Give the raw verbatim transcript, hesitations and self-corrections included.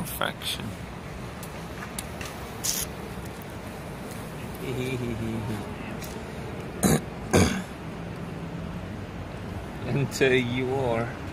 Perfection. Until you are.